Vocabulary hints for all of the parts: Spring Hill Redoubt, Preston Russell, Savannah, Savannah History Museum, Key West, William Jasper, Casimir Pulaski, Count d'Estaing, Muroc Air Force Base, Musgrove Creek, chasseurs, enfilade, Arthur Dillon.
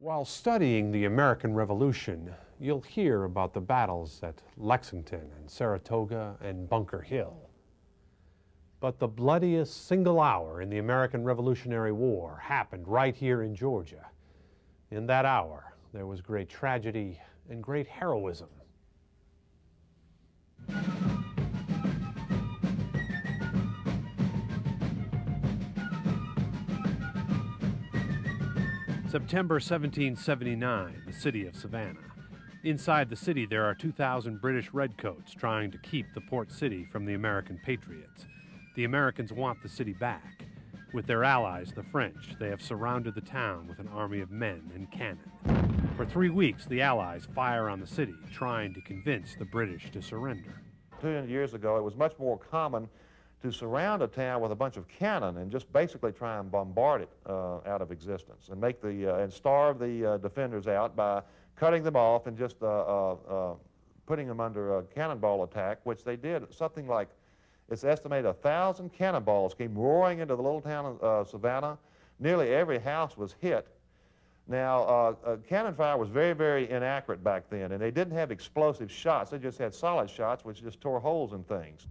While studying the American Revolution, you'll hear about the battles at Lexington and Saratoga and Bunker Hill. But the bloodiest single hour in the American Revolutionary War happened right here in Georgia. In that hour, there was great tragedy and great heroism. September 1779, the city of Savannah. Inside the city, there are 2,000 British redcoats trying to keep the port city from the American patriots. The Americans want the city back. With their allies, the French, they have surrounded the town with an army of men and cannon. For 3 weeks, the Allies fire on the city, trying to convince the British to surrender. 200 years ago, it was much more common to surround a town with a bunch of cannon and just basically try and bombard it out of existence and make the and starve the defenders out by cutting them off and just putting them under a cannonball attack, which they did. Something like, it's estimated 1,000 cannonballs came roaring into the little town of Savannah. Nearly every house was hit. Now, cannon fire was very, very inaccurate back then, and they didn't have explosive shots. They just had solid shots, which just tore holes in things.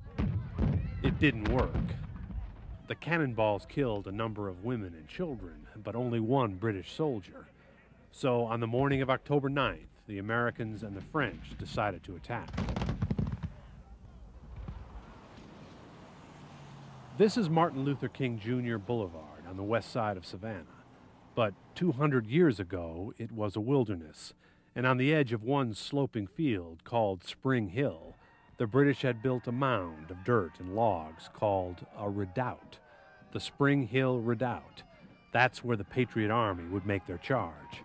It didn't work. The cannonballs killed a number of women and children, but only one British soldier. So on the morning of October 9th, the Americans and the French decided to attack. This is Martin Luther King Jr. Boulevard on the west side of Savannah. But 200 years ago, it was a wilderness. And on the edge of one sloping field called Spring Hill, the British had built a mound of dirt and logs called a redoubt, the Spring Hill Redoubt. That's where the Patriot Army would make their charge.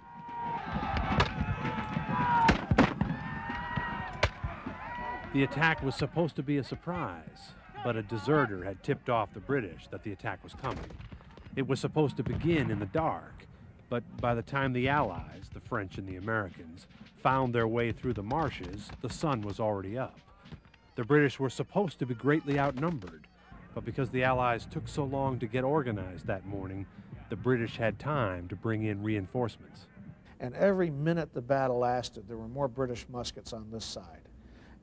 The attack was supposed to be a surprise, but a deserter had tipped off the British that the attack was coming. It was supposed to begin in the dark, but by the time the Allies, the French and the Americans, found their way through the marshes, the sun was already up. The British were supposed to be greatly outnumbered, but because the Allies took so long to get organized that morning, the British had time to bring in reinforcements. And every minute the battle lasted, there were more British muskets on this side.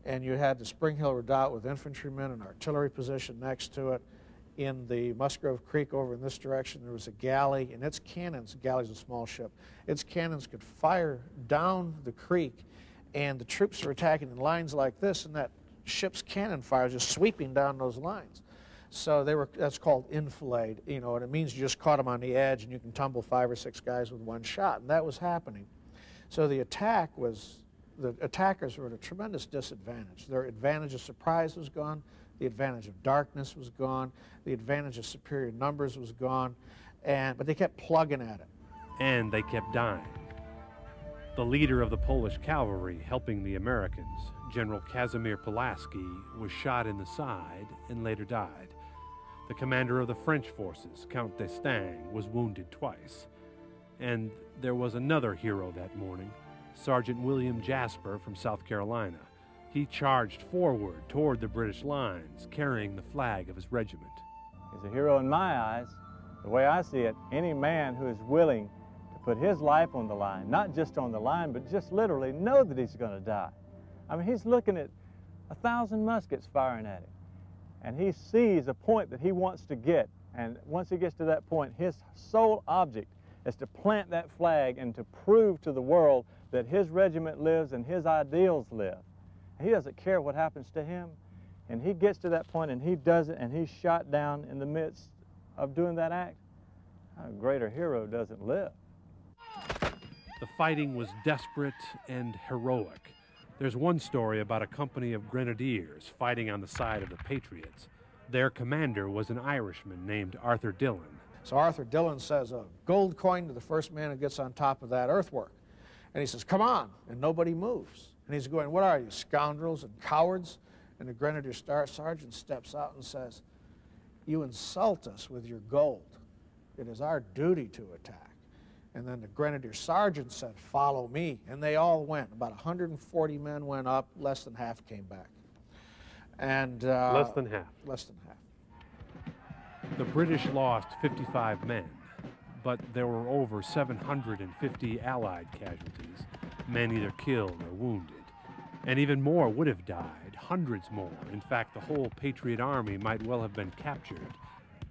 And you had the Spring Hill Redoubt with infantrymen and artillery position next to it. In the Musgrove Creek over in this direction, there was a galley, and its cannons — galley's a small ship — its cannons could fire down the creek, and the troops are attacking in lines like this, and that ship's cannon fire is just sweeping down those lines. So they were — that's called enfilade, you know, and it means you just caught them on the edge and you can tumble 5 or 6 guys with one shot, and that was happening. So the attack was — the attackers were at a tremendous disadvantage. Their advantage of surprise was gone. The advantage of darkness was gone. The advantage of superior numbers was gone. But they kept plugging at it. And they kept dying. The leader of the Polish cavalry helping the Americans, General Casimir Pulaski, was shot in the side and later died. The commander of the French forces, Count d'Estaing, was wounded twice. And there was another hero that morning, Sergeant William Jasper from South Carolina. He charged forward toward the British lines, carrying the flag of his regiment. He's a hero in my eyes. The way I see it, any man who is willing to put his life on the line, not just on the line, but just literally know that he's going to die. I mean, he's looking at 1,000 muskets firing at him, and he sees a point that he wants to get. And once he gets to that point, his sole object is to plant that flag and to prove to the world that his regiment lives and his ideals live. He doesn't care what happens to him, and he gets to that point and he does it, and he's shot down in the midst of doing that act. A greater hero doesn't live. The fighting was desperate and heroic. There's one story about a company of grenadiers fighting on the side of the Patriots. Their commander was an Irishman named Arthur Dillon. So Arthur Dillon says a gold coin to the first man who gets on top of that earthwork. And he says, "Come on," and nobody moves. And he's going, "What are you, scoundrels and cowards?" And the Grenadier Sergeant steps out and says, "You insult us with your gold. It is our duty to attack." And then the Grenadier Sergeant said, "Follow me." And they all went. About 140 men went up. Less than half came back. And less than half. Less than half. The British lost 55 men. but there were over 750 Allied casualties, men either killed or wounded. And even more would have died, hundreds more. In fact, the whole Patriot Army might well have been captured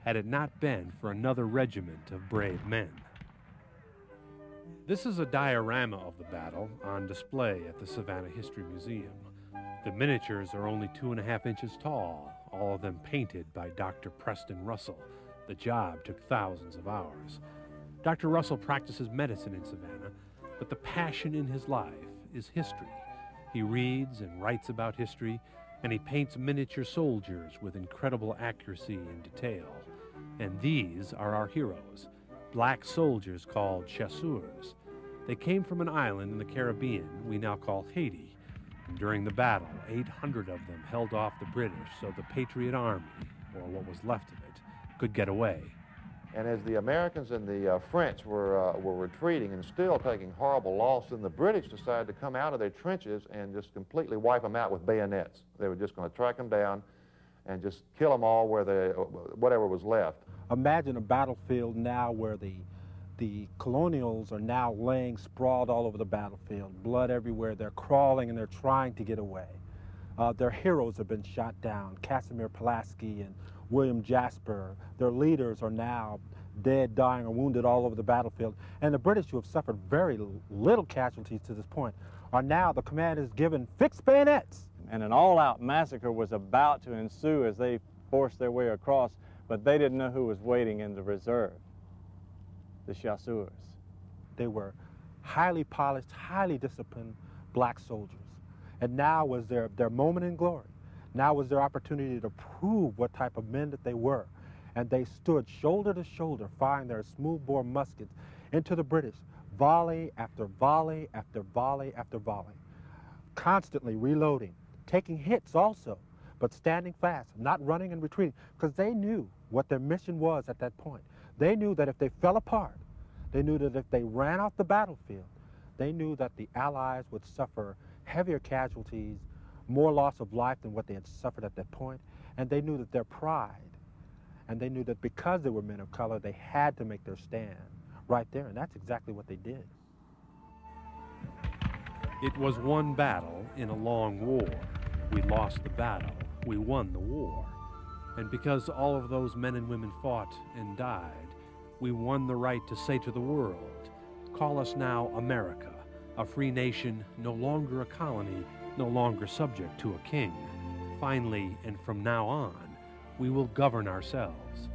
had it not been for another regiment of brave men. This is a diorama of the battle on display at the Savannah History Museum. The miniatures are only 2.5 inches tall, all of them painted by Dr. Preston Russell. The job took thousands of hours. Dr. Russell practices medicine in Savannah, but the passion in his life is history. He reads and writes about history, and he paints miniature soldiers with incredible accuracy and detail. And these are our heroes, black soldiers called chasseurs. They came from an island in the Caribbean we now call Haiti. And during the battle, 800 of them held off the British so the Patriot Army, or what was left of it, could get away. And as the Americans and the French were retreating and still taking horrible loss, then the British decided to come out of their trenches and just completely wipe them out with bayonets. They were just going to track them down and just kill them all, whatever was left. Imagine a battlefield now where the colonials are now laying sprawled all over the battlefield, blood everywhere. They're crawling and they're trying to get away. Their heroes have been shot down, Casimir Pulaski and William Jasper. Their leaders are now dead, dying, or wounded all over the battlefield. And the British, who have suffered very little casualties to this point, are now, the command is given, fixed bayonets. And an all-out massacre was about to ensue as they forced their way across, but they didn't know who was waiting in the reserve, the chasseurs. They were highly polished, highly disciplined black soldiers. And now was their moment in glory. Now was their opportunity to prove what type of men that they were. And they stood shoulder to shoulder, firing their smoothbore muskets into the British, volley after volley after volley after volley, constantly reloading, taking hits also, but standing fast, not running and retreating, because they knew what their mission was at that point. They knew that if they fell apart, they knew that if they ran off the battlefield, they knew that the Allies would suffer heavier casualties, more loss of life than what they had suffered at that point, and they knew that their pride, and they knew that because they were men of color, they had to make their stand right there, and that's exactly what they did. It was one battle in a long war. We lost the battle, we won the war, and because all of those men and women fought and died, we won the right to say to the world, call us now America, a free nation, no longer a colony, no longer subject to a king. Finally, and from now on, we will govern ourselves.